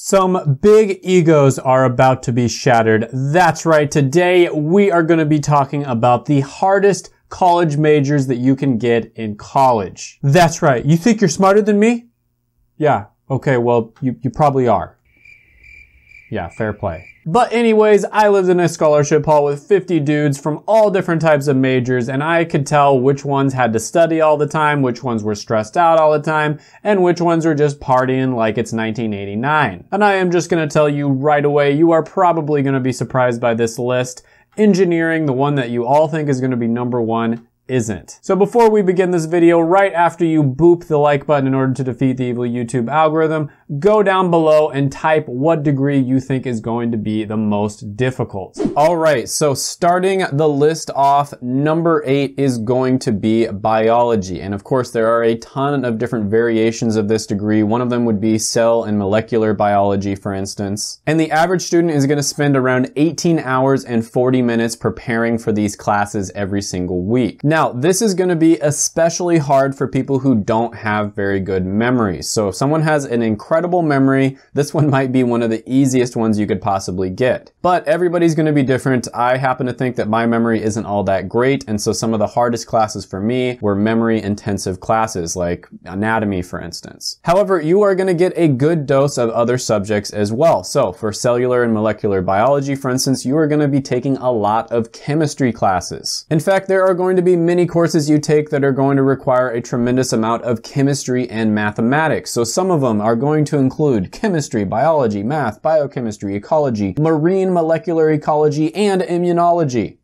Some big egos are about to be shattered. That's right, today we are going to be talking about the hardest college majors that you can get in college. That's right, you think you're smarter than me? Yeah, okay, well, you probably are. Yeah, fair play. But anyways, I lived in a scholarship hall with 50 dudes from all different types of majors, and I could tell which ones had to study all the time, which ones were stressed out all the time, and which ones are just partying like it's 1989. And I am just gonna tell you right away, you are probably gonna be surprised by this list. Engineering, the one that you all think is gonna be #1, isn't. So before we begin this video, right after you boop the like button in order to defeat the evil YouTube algorithm, go down below and type what degree you think is going to be the most difficult. All right, so starting the list off, #8 is going to be biology. And of course, there are a ton of different variations of this degree. One of them would be cell and molecular biology, for instance. And the average student is gonna spend around 18 hours and 40 minutes preparing for these classes every single week. Now, this is gonna be especially hard for people who don't have very good memories. So if someone has an incredible memory, this one might be one of the easiest ones you could possibly get. But everybody's gonna be different. I happen to think that my memory isn't all that great, and so some of the hardest classes for me were memory intensive classes, like anatomy, for instance. However, you are gonna get a good dose of other subjects as well. So for cellular and molecular biology, for instance, you are gonna be taking a lot of chemistry classes. In fact, there are going to be many courses you take that are going to require a tremendous amount of chemistry and mathematics. So some of them are going to include chemistry, biology, math, biochemistry, ecology, marine molecular ecology, and immunology.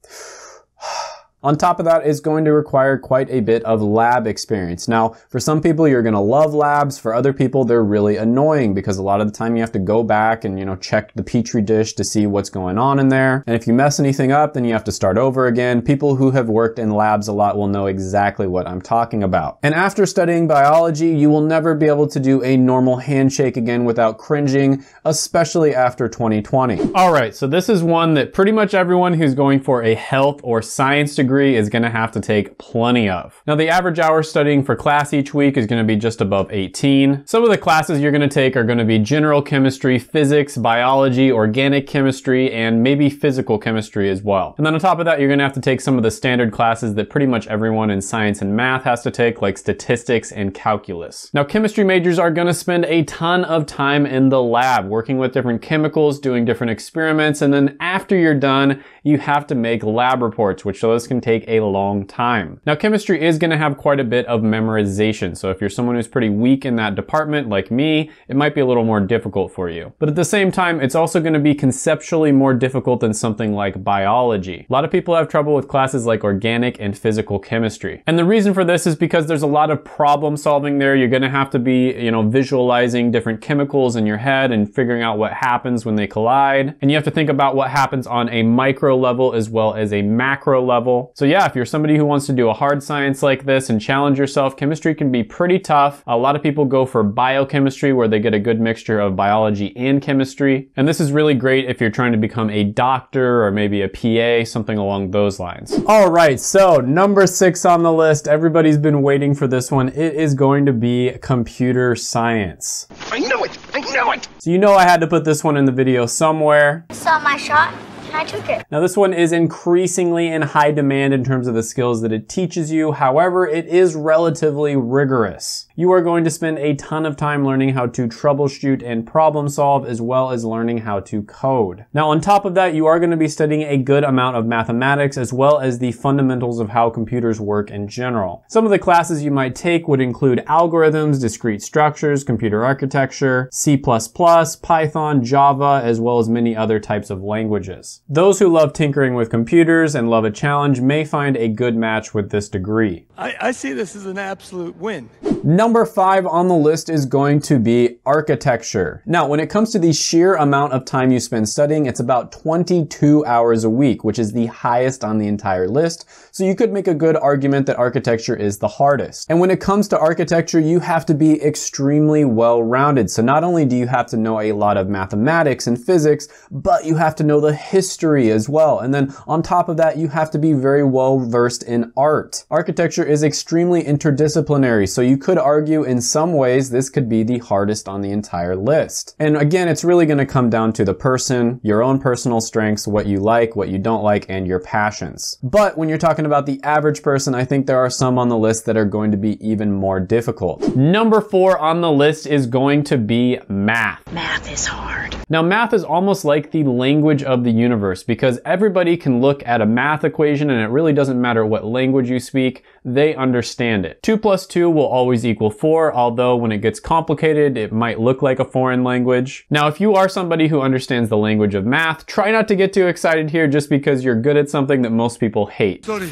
On top of that, it's going to require quite a bit of lab experience. Now, for some people, you're gonna love labs. For other people, they're really annoying because a lot of the time you have to go back and, check the petri dish to see what's going on in there. And if you mess anything up, then you have to start over again. People who have worked in labs a lot will know exactly what I'm talking about. And after studying biology, you will never be able to do a normal handshake again without cringing, especially after 2020. All right, so this is one that pretty much everyone who's going for a health or science degree is going to have to take plenty of. Now, the average hour studying for class each week is going to be just above 18. Some of the classes you're going to take are going to be general chemistry, physics, biology, organic chemistry, and maybe physical chemistry as well. And then on top of that, you're going to have to take some of the standard classes that pretty much everyone in science and math has to take, like statistics and calculus. Now, chemistry majors are going to spend a ton of time in the lab, working with different chemicals, doing different experiments, and then after you're done, you have to make lab reports, which those can take a long time. Now, chemistry is going to have quite a bit of memorization. So if you're someone who's pretty weak in that department, like me, it might be a little more difficult for you. But at the same time, it's also going to be conceptually more difficult than something like biology. A lot of people have trouble with classes like organic and physical chemistry. And the reason for this is because there's a lot of problem solving there. You're going to have to be, visualizing different chemicals in your head and figuring out what happens when they collide. And you have to think about what happens on a micro level as well as a macro level. So yeah, if you're somebody who wants to do a hard science like this and challenge yourself, chemistry can be pretty tough. A lot of people go for biochemistry where they get a good mixture of biology and chemistry. And this is really great if you're trying to become a doctor or maybe a PA, something along those lines. All right, so #6 on the list. Everybody's been waiting for this one. It is going to be computer science. I know it, I know it. So I had to put this one in the video somewhere. I saw my shot. I took it. Now, this one is increasingly in high demand in terms of the skills that it teaches you. However, it is relatively rigorous. You are going to spend a ton of time learning how to troubleshoot and problem solve, as well as learning how to code. Now, on top of that, you are going to be studying a good amount of mathematics, as well as the fundamentals of how computers work in general. Some of the classes you might take would include algorithms, discrete structures, computer architecture, C++, Python, Java, as well as many other types of languages. Those who love tinkering with computers and love a challenge may find a good match with this degree. I see this as an absolute win. #5 on the list is going to be architecture. Now, when it comes to the sheer amount of time you spend studying, it's about 22 hours a week, which is the highest on the entire list. So you could make a good argument that architecture is the hardest. And when it comes to architecture, you have to be extremely well-rounded. So not only do you have to know a lot of mathematics and physics, but you have to know the history as well. And then on top of that, you have to be very well-versed in art. Architecture is extremely interdisciplinary, so you could could argue in some ways this could be the hardest on the entire list. And again, it's really going to come down to the person, your own personal strengths, what you like, what you don't like, and your passions. But when you're talking about the average person, I think there are some on the list that are going to be even more difficult. Number 4 on the list is going to be math. Math is hard. Now, math is almost like the language of the universe because everybody can look at a math equation and it really doesn't matter what language you speak, they understand it. 2 plus 2 will always equal 4, although when it gets complicated, it might look like a foreign language. Now, if you are somebody who understands the language of math, try not to get too excited here just because you're good at something that most people hate. Sorry,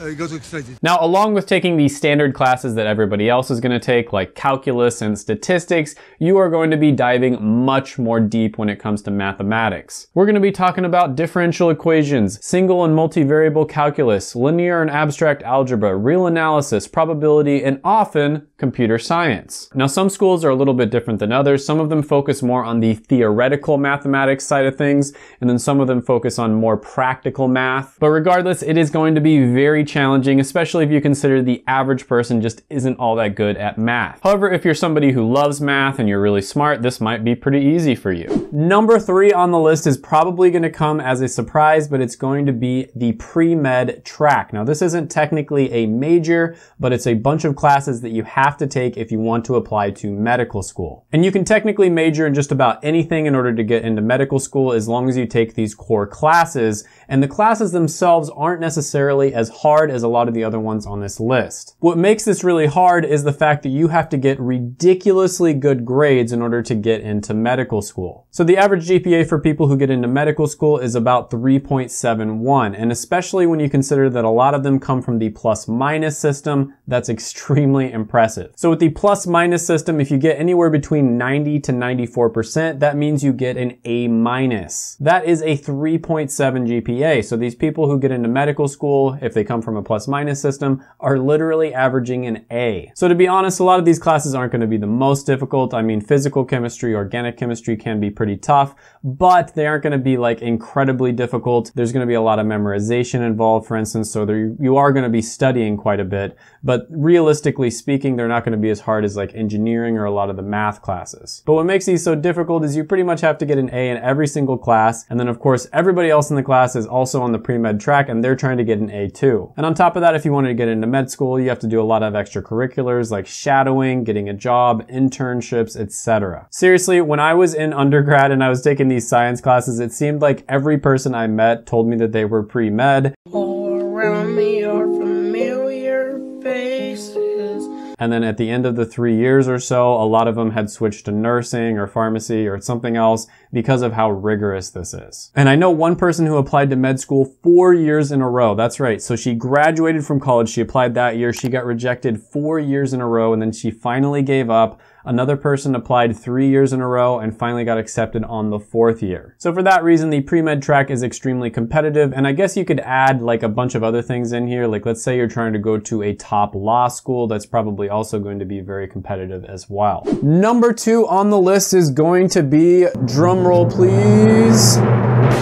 I got too excited. Now, along with taking the standard classes that everybody else is going to take, like calculus and statistics, you are going to be diving much more deep when it comes to mathematics. We're going to be talking about differential equations, single and multivariable calculus, linear and abstract algebra, real analysis, probability, and often computer science. Now, some schools are a little bit different than others. Some of them focus more on the theoretical mathematics side of things, and then some of them focus on more practical math. But regardless, it is going to be very challenging, especially if you consider the average person just isn't all that good at math. However, if you're somebody who loves math and you're really smart, this might be pretty easy for you. Number 3 on the list is probably going to come as a surprise, but it's going to be the pre-med track. Now, this isn't technically a major, but it's a bunch of classes that you have to take if you want to apply to medical school. And you can technically major in just about anything in order to get into medical school as long as you take these core classes. And the classes themselves aren't necessarily as hard as a lot of the other ones on this list. What makes this really hard is the fact that you have to get ridiculously good grades in order to get into medical school. So the average GPA for people who get into medical school is about 3.71, and especially when you consider that a lot of them come from the plus-minus system, that's extremely impressive. So with the plus-minus system, if you get anywhere between 90 to 94%, that means you get an A-. That is a 3.7 GPA. So these people who get into medical school, if they come from a plus-minus system, are literally averaging an A. So to be honest, a lot of these classes aren't going to be the most difficult. I mean, physical chemistry, organic chemistry can be pretty tough, but they aren't going to be like incredibly difficult. There's going to be a lot of memorization involved, for instance, so you are going to be studying quite a bit, but realistically speaking, they're not going to be as hard as like engineering or a lot of the math classes. But what makes these so difficult is you pretty much have to get an A in every single class, and then of course everybody else in the class is also on the pre-med track and they're trying to get an A too. And on top of that, if you wanted to get into med school, you have to do a lot of extracurriculars like shadowing, getting a job, internships, etc. Seriously, when I was in undergrad and I was taking these science classes, it seemed like every person I met told me that they were pre-med. All around me are familiar faces. And then at the end of the 3 years or so, a lot of them had switched to nursing or pharmacy or something else because of how rigorous this is. And I know one person who applied to med school 4 years in a row. That's right. So she graduated from college. She applied that year. She got rejected 4 years in a row, and then she finally gave up. Another person applied 3 years in a row and finally got accepted on the 4th year. So for that reason, the pre-med track is extremely competitive, and I guess you could add like a bunch of other things in here. Like let's say you're trying to go to a top law school, that's probably also going to be very competitive as well. Number 2 on the list is going to be, drumroll please,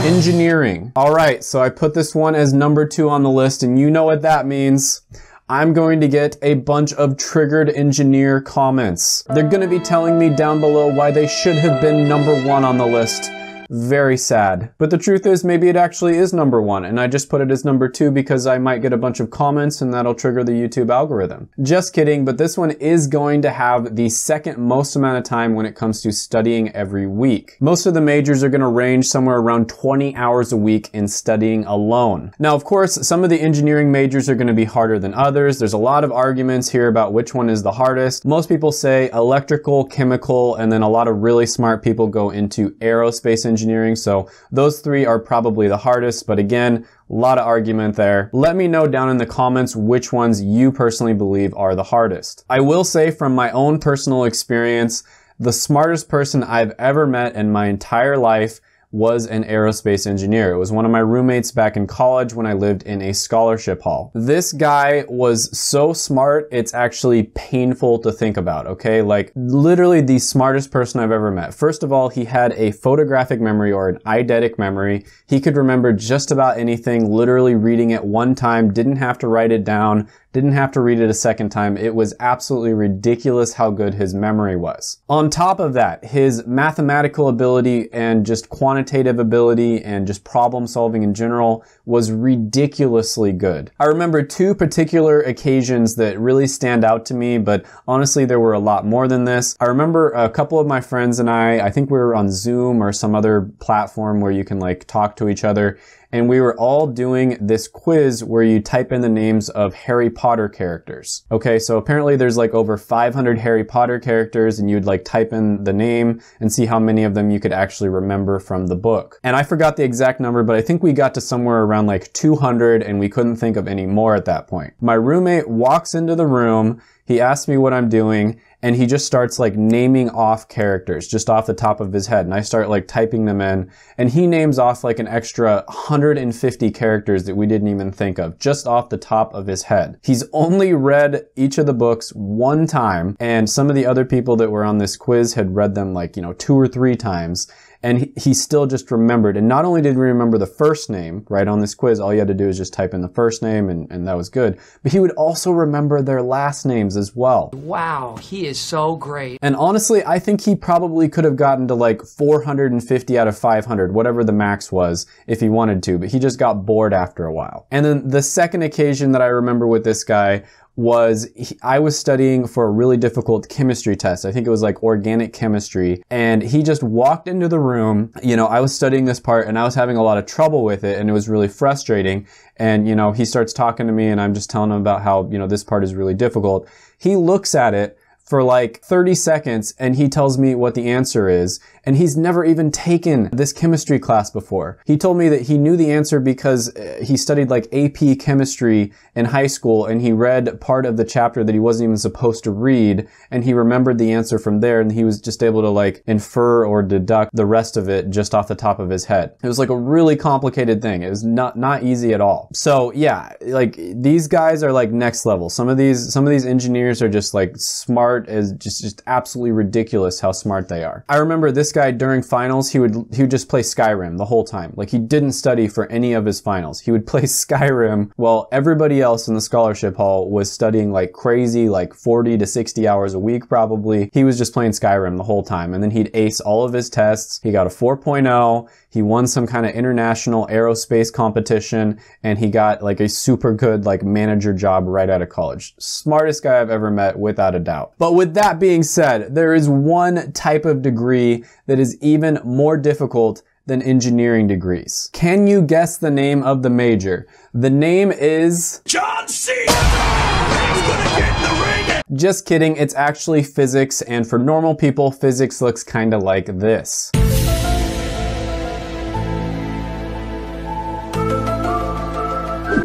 engineering. All right, so I put this one as number 2 on the list, and you know what that means. I'm going to get a bunch of triggered engineer comments. They're going to be telling me down below why they should have been number 1 on the list. Very sad. But the truth is, maybe it actually is number 1, and I just put it as number 2 because I might get a bunch of comments and that'll trigger the YouTube algorithm. Just kidding, but this one is going to have the second most amount of time when it comes to studying every week. Most of the majors are going to range somewhere around 20 hours a week in studying alone. Now, of course, some of the engineering majors are going to be harder than others. There's a lot of arguments here about which one is the hardest. Most people say electrical, chemical, and then a lot of really smart people go into aerospace engineering, so those 3 are probably the hardest, but again, a lot of argument there. Let me know down in the comments which ones you personally believe are the hardest. I will say from my own personal experience, the smartest person I've ever met in my entire life was an aerospace engineer. It was one of my roommates back in college when I lived in a scholarship hall. This guy was so smart, it's actually painful to think about, okay? Like literally the smartest person I've ever met. First of all, he had a photographic memory or an eidetic memory. He could remember just about anything, literally reading it one time, didn't have to write it down, Didn't have to read it a second time. It was absolutely ridiculous how good his memory was. On top of that, his mathematical ability and just quantitative ability and just problem solving in general was ridiculously good. I remember two particular occasions that really stand out to me, but honestly, there were a lot more than this. I remember a couple of my friends and I think we were on Zoom or some other platform where you can like talk to each other. And we were all doing this quiz where you type in the names of Harry Potter characters. Okay, so apparently there's like over 500 Harry Potter characters and you'd like type in the name and see how many of them you could actually remember from the book. And I forgot the exact number, but I think we got to somewhere around like 200 and we couldn't think of any more at that point. My roommate walks into the room, he asks me what I'm doing, and he just starts like naming off characters just off the top of his head. And I start like typing them in and he names off like an extra 150 characters that we didn't even think of just off the top of his head. He's only read each of the books one time. And some of the other people that were on this quiz had read them like, you know, 2 or 3 times. And he still just remembered. And not only did we remember the first name, right, on this quiz, all you had to do is just type in the first name and that was good. But he would also remember their last names as well. Wow, he is so great. And honestly, I think he probably could have gotten to like 450 out of 500, whatever the max was, if he wanted to. But he just got bored after a while. And then the second occasion that I remember with this guy was I was studying for a really difficult chemistry test. I think it was like organic chemistry. And he just walked into the room. You know, I was studying this part and I was having a lot of trouble with it and it was really frustrating. And, you know, he starts talking to me and I'm just telling him about how, you know, this part is really difficult. He looks at it for like 30 seconds and he tells me what the answer is. And he's never even taken this chemistry class before. He told me that he knew the answer because he studied like AP chemistry in high school and he read part of the chapter that he wasn't even supposed to read and he remembered the answer from there and he was just able to like infer or deduct the rest of it just off the top of his head. It was like a really complicated thing. It was not easy at all. So yeah, like these guys are like next level. Some of these engineers are just like smart. Is just absolutely ridiculous how smart they are. I remember this guy during finals, he would just play Skyrim the whole time. Like he didn't study for any of his finals. He would play Skyrim while everybody else in the scholarship hall was studying like crazy, like 40 to 60 hours a week probably. He was just playing Skyrim the whole time and then he'd ace all of his tests. He got a 4.0. He won some kind of international aerospace competition and he got like a super good like manager job right out of college. Smartest guy I've ever met without a doubt. But with that being said, there is one type of degree that is even more difficult than engineering degrees. Can you guess the name of the major? The name is... John C. He's gonna get in the ring. Just kidding, it's actually physics, and for normal people, physics looks kinda like this.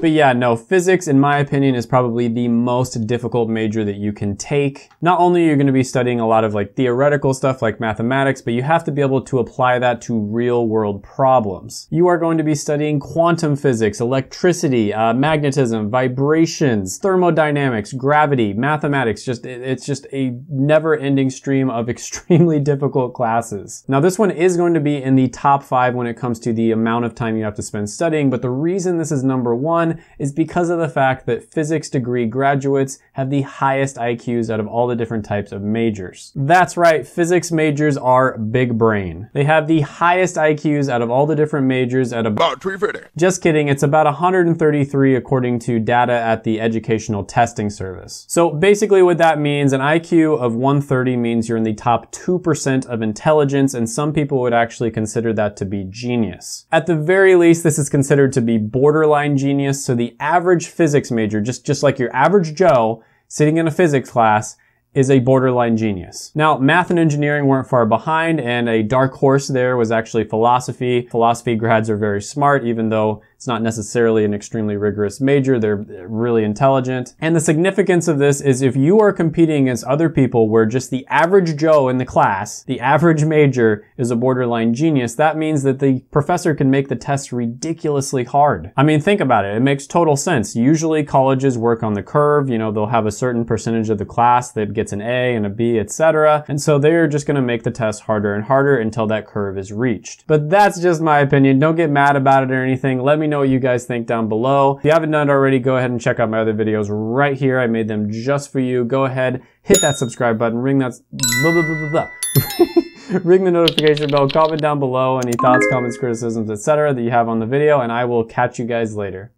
But yeah, no, physics, in my opinion, is probably the most difficult major that you can take. Not only are you going to be studying a lot of like theoretical stuff like mathematics, but you have to be able to apply that to real world problems. You are going to be studying quantum physics, electricity, magnetism, vibrations, thermodynamics, gravity, mathematics. It's just a never-ending stream of extremely difficult classes. Now, this one is going to be in the top 5 when it comes to the amount of time you have to spend studying, but the reason this is number 1 is because of the fact that physics degree graduates have the highest IQs out of all the different types of majors. That's right, physics majors are big brain. They have the highest IQs out of all the different majors at about 330. Just kidding, it's about 133 according to data at the Educational Testing Service. So basically what that means, an IQ of 130 means you're in the top 2% of intelligence, and some people would actually consider that to be genius. At the very least, this is considered to be borderline genius. So the average physics major, just like your average Joe sitting in a physics class, is a borderline genius. Now, math and engineering weren't far behind, and a dark horse there was actually philosophy. Philosophy grads are very smart, even though it's not necessarily an extremely rigorous major. They're really intelligent. And the significance of this is if you are competing against other people where just the average Joe in the class, the average major, is a borderline genius, that means that the professor can make the test ridiculously hard. I mean, think about it. It makes total sense. Usually colleges work on the curve. You know, they'll have a certain percentage of the class that gets an A and a B, etc. And so they're just going to make the test harder and harder until that curve is reached. But that's just my opinion. Don't get mad about it or anything. Let me know know what you guys think down below. If you haven't done it already, go ahead and check out my other videos right here. I made them just for you. Go ahead, hit that subscribe button, ring that blah, blah, blah, blah, blah. Ring the notification bell, comment down below any thoughts, comments, criticisms, etc. that you have on the video, and I will catch you guys later.